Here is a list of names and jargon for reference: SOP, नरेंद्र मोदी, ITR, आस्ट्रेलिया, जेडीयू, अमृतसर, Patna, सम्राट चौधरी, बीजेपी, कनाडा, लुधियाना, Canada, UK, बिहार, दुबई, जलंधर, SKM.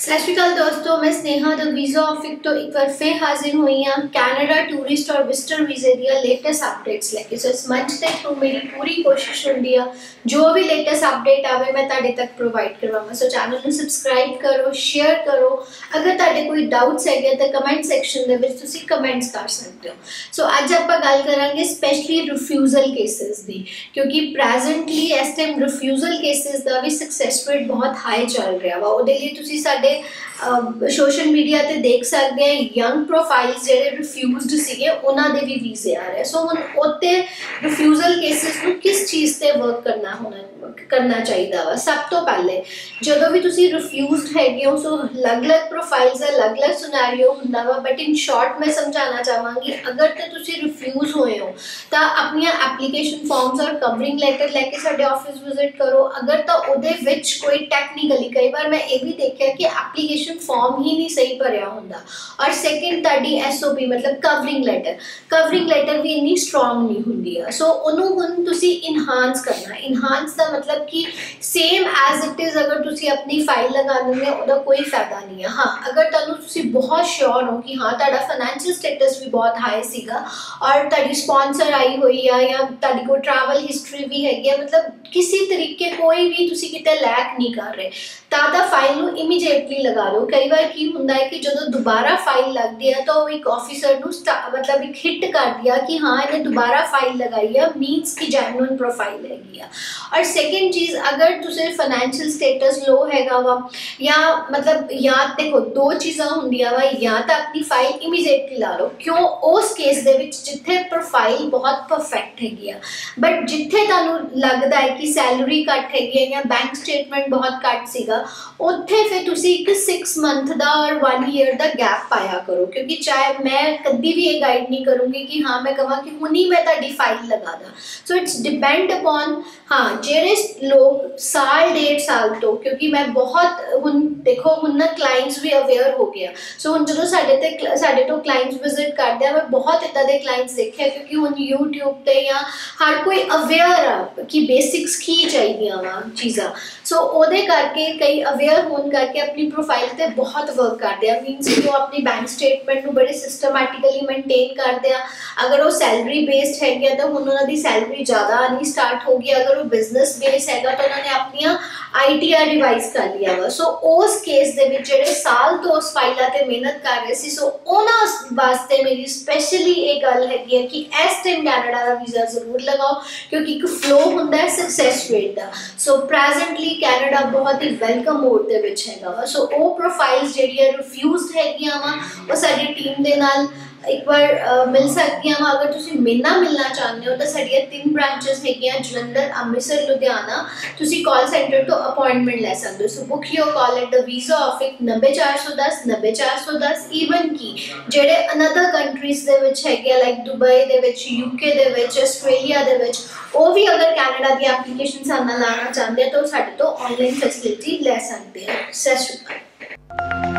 सत श्री अकाल दोस्तों, मैं स्नेहा द वीज़ा ऑफिक तो एक बार फिर हाजिर हुई हूँ कनाडा टूरिस्ट और विजिटर वीज़े दिया लेटेस्ट अपडेट्स लेके। सो इस मंथ के थ्रू मेरी पूरी कोशिश होंगी जो भी लेटेस्ट अपडेट आवे मैं ताड़े तक प्रोवाइड करवावा। सो चैनल में सबसक्राइब करो, शेयर करो, अगर ताड़े कोई डाउट्स है तो कमेंट सैक्शन में तुसी कमेंट्स कर सकते हो। सो अज आप गल करांगे स्पेशली रिफ्यूजल केसेस की, क्योंकि प्रेजेंटली इस टाइम रिफ्यूजल केसेस का भी सक्सैस रेट बहुत हाई चल रहा वा। उहदे लई तुसी साडे सोशल मीडिया ते देख सकते हैं यंग प्रोफाइल्स जिहड़े रिफ्यूज्ड सीगे उन्हां दे भी वीज़े आ रहे। सो हुण उत्ते रिफ्यूजल केसेस नूं किस चीज़ ते वर्क करना चाहिए वा। सब तो पहले जदों भी तुसी रिफ्यूज्ड हैगे हो, सो अलग अलग प्रोफाइल्स अलग अलग सिनेरियो हुंदा वा। बट इन शॉर्ट मैं समझाना चाहांगी अगर तो तुसी रिफ्यूज होए हो तो अपनी एप्लीकेशन फॉर्म्स और कवरिंग लैटर लैके साडे ऑफिस विजिट करो। अगर तो उहदे विच कोई टैक्नीकली कई बार मैं ये भी देखा कि एप्लीकेशन फॉर्म ही नहीं सही भरिया होंदा। और सैकेंड तुहाडी SOP मतलब कवरिंग लैटर भी इन्नी स्ट्रॉन्ग नहीं हुंदी है। सो उहनूं हुण तुसीं इनहांस करना। इनहांस का मतलब कि सेम एज इट इज़ अगर तुसीं अपनी फाइल लगा देंगे उहदा कोई फायदा नहीं है। हाँ, अगर तुहानूं तुसीं बहुत श्योर हो कि हाँ तुहाडा फाइनैंशियल स्टेटस भी बहुत हाई सीगा और तुहाडी स्पॉन्सर आई हुई है या तुहाडे कोल ट्रैवल हिस्ट्री भी हैगी है, मतलब किसी तरीके कोई भी तुसीं किते लैक नहीं कर रहे, तादा फाइल नूं इमीजिएटली लगा दो। कई बार की हुंदा है कि जदों दोबारा फाइल लगदी है तो एक ऑफिसर नूं मतलब एक हिट कर दिया कि हाँ इन्हें दोबारा फाइल लगाई है, मीन्स की जेन्युइन प्रोफाइल हैगी है। और सैकेंड चीज़ अगर तुसे फाइनैंशियल स्टेटस लो हैगा वा या मतलब या देखो दो चीज़ां हुंदियां वा, या तो अपनी फाइल इमीजिएटली ला लो क्यों उस केस दे विच जिथे प्रोफाइल बहुत परफेक्ट हैगी है बट जिथे तुहानूं लगदा है कि सैलरी घट हैगी है या बैंक स्टेटमेंट बहुत घट सीगा, उत्थे फिर तुसी एक 6 मंथ का और 1 ईयर का गैप पाया करो। क्योंकि चाहे मैं कभी भी ये गाइड नहीं करूँगी कि हाँ मैं कह कि हुणी मैं तुहाडी फाइल लगा दा। सो इट्स डिपेंड अपॉन हाँ जेड़े लोग साल 1.5 साल तो, क्योंकि मैं बहुत हुण देखो हुण ना क्लाइंट्स भी अवेयर हो गया। सो हुण जो साडे तो क्लाइंट्स विजिट करते हैं मैं बहुत इदा के क्लाइंट्स देखे हैं क्योंकि हुण यूट्यूब पर या हर कोई अवेयर आ कि बेसिक्स की चाहिए वा चीज़ा। सो उहदे करके कई अवेयर होने करके अपनी प्रोफाइल पर बहुत वर्क करते हैं, मीनस कि वो अपनी बैंक स्टेटमेंट को बड़े सिस्टमैटिकली मेनटेन करते हैं। अगर वो सैलरी बेस्ड है तो हुण उन्होंने सैलरी ज़्यादा आनी स्टार्ट हो गई, अगर वो बिजनेस बेस है तो उन्होंने अपनिया ITR रिवाइज कर लिया वा। सो उस केस दे विच जिहड़े साल तो उस फाइलां ते मेहनत कर रहे सी, सो उन्हां वास्ते मेरी स्पेशली एक गल हैगी है कि इस टाइम कैनेडा का वीज़ा जरूर लगाओ क्योंकि एक फ्लो हुंदा है सक्सैस रेट का। सो प्रेजेंटली कैनेडा बहुत ही वेलकम मोड दे विच हैगा वा। सो वो प्रोफाइल्स जिहड़ियां रिफ्यूज्ड हैगियां वा वो साडी टीम दे नाल एक बार मिल सकती हैं। अगर तुम मेरे नाल मिलना चाहते हो तो साढ़िया 3 ब्रांचेस है जलंधर, अमृतसर, लुधियाना। तुम कॉल सेंटर तो अपॉइंटमेंट ले सकते हो। So book your call at the visa office 90 410 90 410। Even कि जेडे अनदर कंट्रीज के है लाइक दुबई के, UK के, आस्ट्रेलिया के, वो भी अगर कैनेडा की एप्लीकेशन सामने लाना चाहते हैं तो साढ़े तो ऑनलाइन फैसिलिटी ले सकते हैं। सत श्री अकाल।